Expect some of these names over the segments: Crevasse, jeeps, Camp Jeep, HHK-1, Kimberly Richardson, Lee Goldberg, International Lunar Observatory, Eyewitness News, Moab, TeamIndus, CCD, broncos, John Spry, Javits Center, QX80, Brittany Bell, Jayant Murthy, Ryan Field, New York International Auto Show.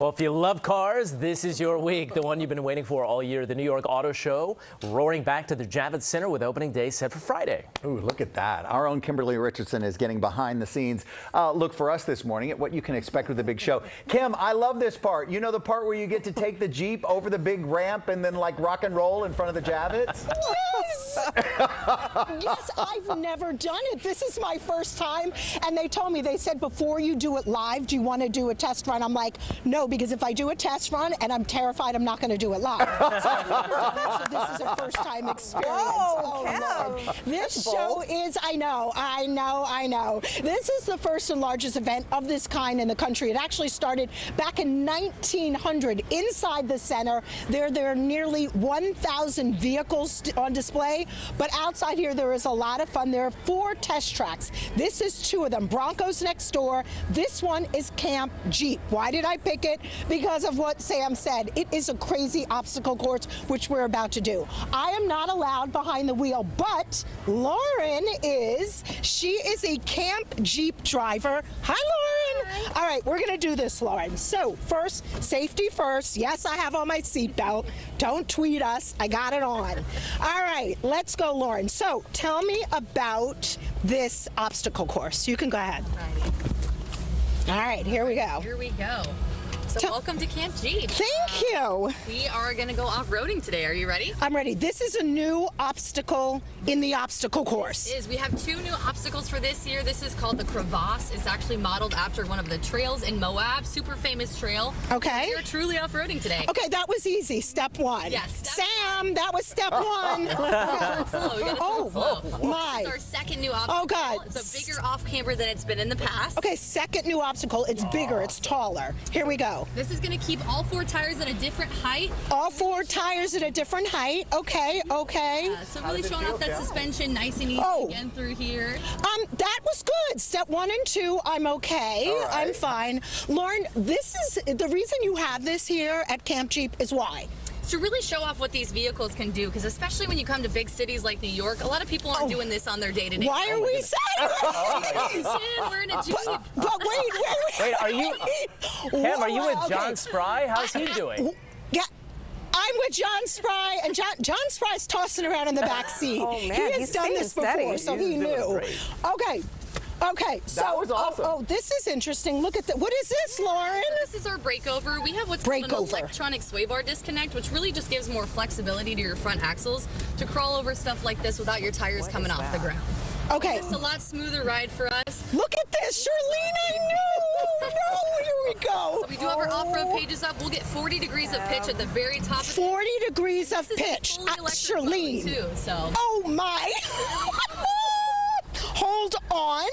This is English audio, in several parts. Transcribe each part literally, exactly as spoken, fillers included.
Well, if you love cars, this is your week, the one you've been waiting for all year. The New York Auto Show roaring back to the Javits Center with opening day set for Friday. Ooh, look at that. Our own Kimberly Richardson is getting behind the scenes. Uh, look for us this morning at what you can expect with the big show. Kim, I love this part. You know the part where you get to take the Jeep over the big ramp and then like rock and roll in front of the Javits? Yes! Yes, I've never done it. This is my first time. And they told me, they said, before you do it live, do you want to do a test run? I'm like, no. Because if I do a test run and I'm terrified, I'm not going to do it live. So this is a first-time experience. Oh, oh Lord. This show is, I know, I know, I know. This is the first and largest event of this kind in the country. It actually started back in nineteen hundred inside the center. There, there are nearly one thousand vehicles on display, but outside here there is a lot of fun. There are four test tracks. This is two of them. Broncos next door. This one is Camp Jeep. Why did I pick it? Because of what Sam said. It is a crazy obstacle course, which we're about to do. I am not allowed behind the wheel, but Lauren is. She is a Camp Jeep driver. Hi, Lauren. Hi. All right, we're going to do this, Lauren. So first, safety first. Yes, I have on my seatbelt. Don't tweet us. I got it on. All right, let's go, Lauren. So tell me about this obstacle course. You can go ahead. All right, here we go. Here we go. So welcome to Camp Jeep. Thank you. We are going to go off-roading today. Are you ready? I'm ready. This is a new obstacle in the obstacle course. It is. We have two new obstacles for this year. This is called the Crevasse. It's actually modeled after one of the trails in Moab, super famous trail. Okay. You're truly off-roading today. Okay, that was easy. Step one. Yes. Step Sam, one. That was step one. Oh, my. This is our second new obstacle. Oh, God. It's a bigger off-camber than it's been in the past. Okay, second new obstacle. It's bigger. It's taller. Here we go. This is going to keep all four tires at a different height. All four tires at a different height. Okay, okay. Yeah, so really showing off that suspension nice and easy oh. again through here. Um, that was good. Step one and two, I'm okay. Right. I'm fine. Lauren, this is the reason you have this here at Camp Jeep is why? To really show off what these vehicles can do, because especially when you come to big cities like New York, a lot of people aren't oh. doing this on their day-to-day. -day. Why are we saying we're in a Jeep? But, but wait, wait, wait. Wait, are you, Cam, are you with okay. John Spry? How's he doing? Yeah. I'm with John Spry, and John, John Spry's tossing around in the back seat. Oh, man. He has He's done this steady. before, so He's he knew. Great. Okay. Okay, so that was awesome. oh, oh, this is interesting. Look at that. What is this, Lauren? So this is our breakover. We have what's breakover. called an electronic sway bar disconnect, which really just gives more flexibility to your front axles to crawl over stuff like this without your tires what coming off that? the ground. Okay. It's a lot smoother ride for us. Look at this, Charlene, I knew. No, here we go. So we do have our oh. off-road pages up. We'll get forty degrees yeah. of pitch at the very top. Of forty degrees of pitch, uh, Charlene. Too, so. Oh, my. Hold on.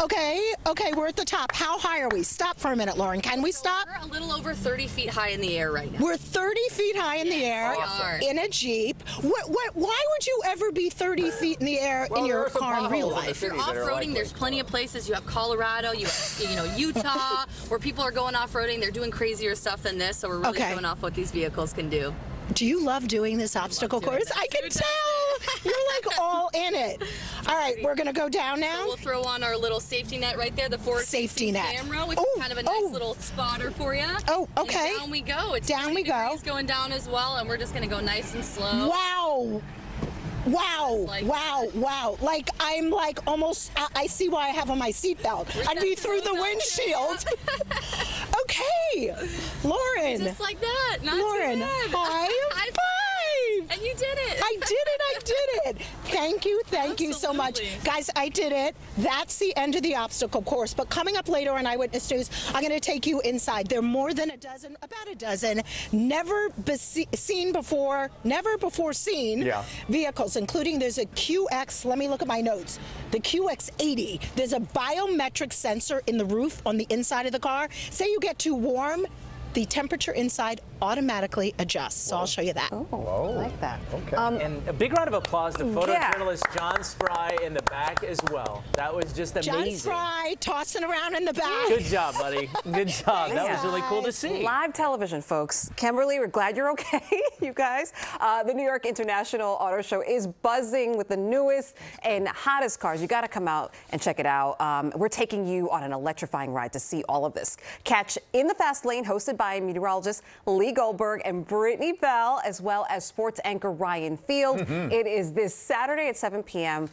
Okay, okay, we're at the top. How high are we? Stop for a minute, Lauren. Can we so stop? We're a little over thirty feet high in the air right now. We're thirty feet high in yes, the air awesome. in a Jeep. What, what, why would you ever be thirty feet in the air well, in your car in real life? If you're off-roading, there's plenty of places. You have Colorado, you have, you know, Utah, where people are going off-roading. They're doing crazier stuff than this, so we're really okay. showing off what these vehicles can do. Do you love doing this obstacle course? This. I can tell. You're like all in it. All right, we're going to go down now. So we'll throw on our little safety net right there, the forward safety net camera, which oh, is kind of a nice oh. little spotter for you. Oh, okay. And down we go. It's down we go. It's going down as well, and we're just going to go nice and slow. Wow. Wow, like wow, that. wow. Like, I'm like almost, I, I see why I have on my seatbelt. I'd be through the windshield. Okay, Lauren. Just like that. Not Lauren, too bad. High five. And you did it. I did it. I did it. Thank you. Thank Absolutely. you so much. Guys, I did it. That's the end of the obstacle course. But coming up later on Eyewitness News, I'm going to take you inside. There are more than a dozen, about a dozen, never be seen before, never before seen yeah. vehicles, including there's a Q X, let me look at my notes, the Q X eighty. There's a biometric sensor in the roof on the inside of the car. Say you get too warm. the temperature inside automatically adjusts. So Whoa. I'll show you that. Oh, Whoa. I like that. Okay. Um, and a big round of applause to photojournalist yeah. John Spry in the back as well. That was just amazing. John Spry tossing around in the back. Good job, buddy. Good job. That yeah. was really cool to see. Live television, folks. Kimberly, we're glad you're okay, you guys. Uh, the New York International Auto Show is buzzing with the newest and hottest cars. You got to come out and check it out. Um, we're taking you on an electrifying ride to see all of this. Catch In the Fast Lane, hosted by meteorologist Lee Goldberg and Brittany Bell, as well as sports anchor Ryan Field. Mm-hmm. It is this Saturday at seven p m